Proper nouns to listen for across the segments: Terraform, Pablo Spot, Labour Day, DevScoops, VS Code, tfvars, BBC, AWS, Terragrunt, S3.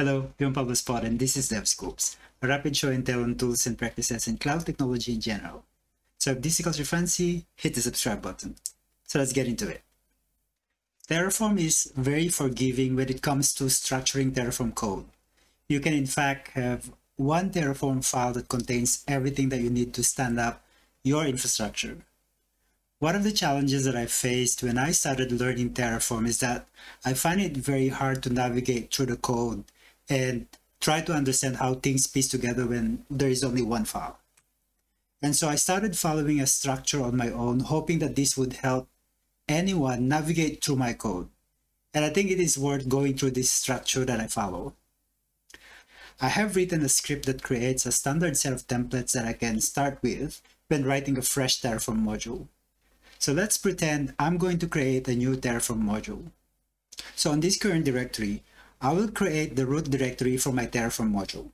Hello, I'm Pablo Spot and this is DevScoops, a rapid show and tell on tools and practices and cloud technology in general. So if this tickles your fancy, hit the subscribe button. So let's get into it. Terraform is very forgiving when it comes to structuring Terraform code. You can in fact have one Terraform file that contains everything that you need to stand up your infrastructure. One of the challenges that I faced when I started learning Terraform is that I find it very hard to navigate through the code and try to understand how things piece together when there is only one file. And so I started following a structure on my own, hoping that this would help anyone navigate through my code. And I think it is worth going through this structure that I follow. I have written a script that creates a standard set of templates that I can start with when writing a fresh Terraform module. So let's pretend I'm going to create a new Terraform module. So on this current directory, I will create the root directory for my Terraform module.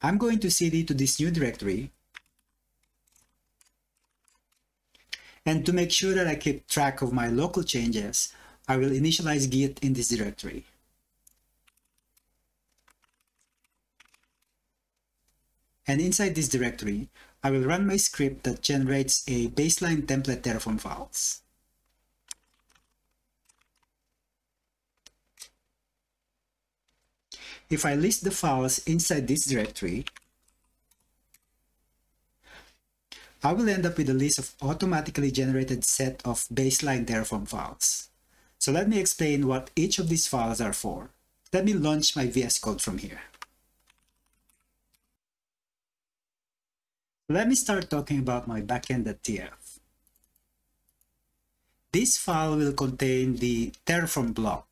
I'm going to cd to this new directory. And to make sure that I keep track of my local changes, I will initialize git in this directory. And inside this directory, I will run my script that generates a baseline template Terraform files. If I list the files inside this directory, I will end up with a list of automatically generated set of baseline Terraform files. So let me explain what each of these files are for. Let me launch my VS Code from here. Let me start talking about my backend.tf. This file will contain the Terraform block.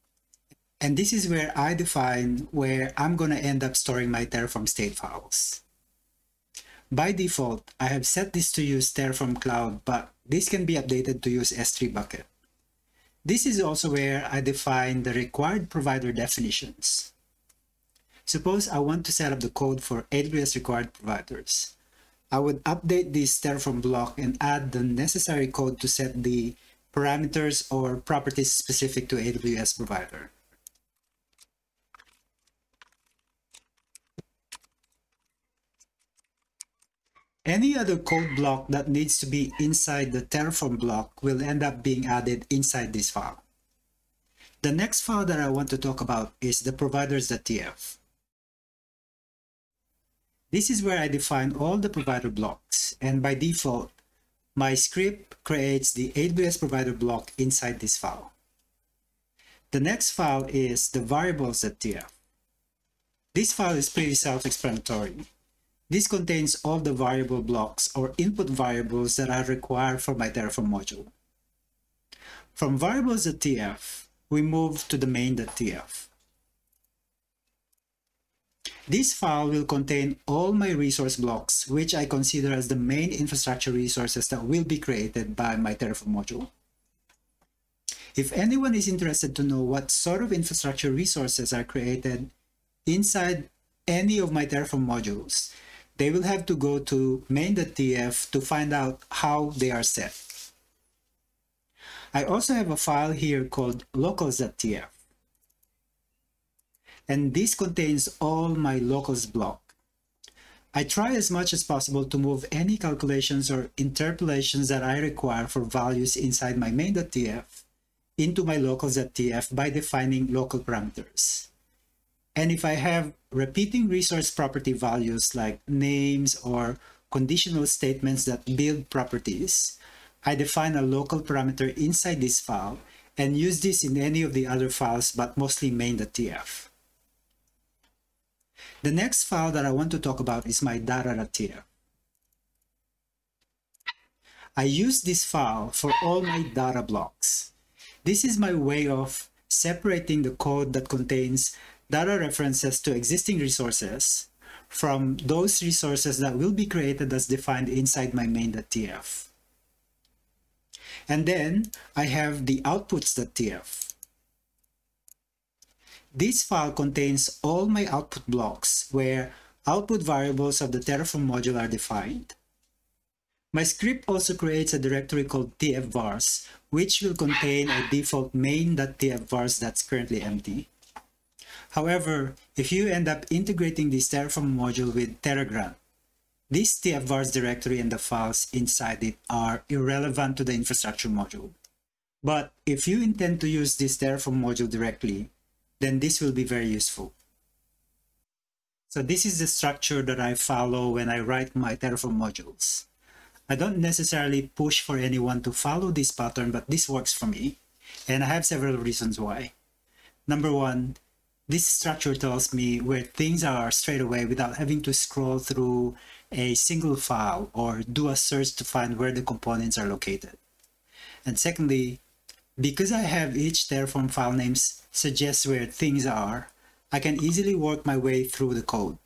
And this is where I define where I'm going to end up storing my Terraform state files. By default, I have set this to use Terraform Cloud, but this can be updated to use S3 bucket. This is also where I define the required provider definitions. Suppose I want to set up the code for AWS required providers. I would update this Terraform block and add the necessary code to set the parameters or properties specific to AWS provider. Any other code block that needs to be inside the Terraform block will end up being added inside this file. The next file that I want to talk about is the providers.tf. This is where I define all the provider blocks, and by default, my script creates the AWS provider block inside this file. The next file is the variables.tf. This file is pretty self-explanatory. This contains all the variable blocks or input variables that I require for my Terraform module. From variables.tf, we move to the main.tf. This file will contain all my resource blocks, which I consider as the main infrastructure resources that will be created by my Terraform module. If anyone is interested to know what sort of infrastructure resources are created inside any of my Terraform modules, they will have to go to main.tf to find out how they are set. I also have a file here called locals.tf. And this contains all my locals block. I try as much as possible to move any calculations or interpolations that I require for values inside my main.tf into my locals.tf by defining local parameters. And if I have repeating resource property values like names or conditional statements that build properties, I define a local parameter inside this file and use this in any of the other files, but mostly main.tf. The next file that I want to talk about is my data.tf. I use this file for all my data blocks. This is my way of separating the code that contains data references to existing resources from those resources that will be created as defined inside my main.tf. And then I have the outputs.tf. This file contains all my output blocks where output variables of the Terraform module are defined. My script also creates a directory called tfvars, which will contain a default main.tfvars that's currently empty. However, if you end up integrating this Terraform module with Terragrunt, this tfvars directory and the files inside it are irrelevant to the infrastructure module. But if you intend to use this Terraform module directly, then this will be very useful. So this is the structure that I follow when I write my Terraform modules. I don't necessarily push for anyone to follow this pattern, but this works for me, and I have several reasons why. Number one, this structure tells me where things are straight away without having to scroll through a single file or do a search to find where the components are located. And secondly, because I have each Terraform file names suggests where things are, I can easily work my way through the code.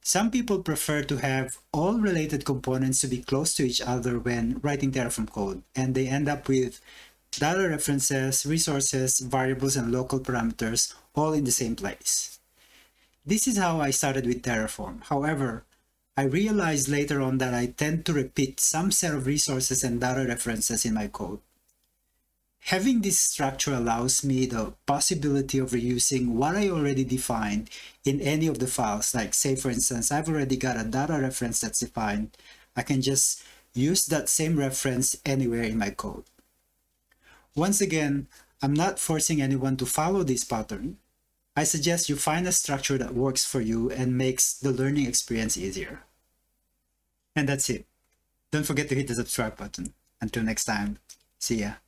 Some people prefer to have all related components to be close to each other when writing Terraform code, and they end up with data references, resources, variables, and local parameters all in the same place. This is how I started with Terraform. However, I realized later on that I tend to repeat some set of resources and data references in my code. Having this structure allows me the possibility of reusing what I already defined in any of the files. Like, say for instance, I've already got a data reference that's defined. I can just use that same reference anywhere in my code. Once again, I'm not forcing anyone to follow this pattern. I suggest you find a structure that works for you and makes the learning experience easier. And that's it. Don't forget to hit the subscribe button. Until next time, see ya.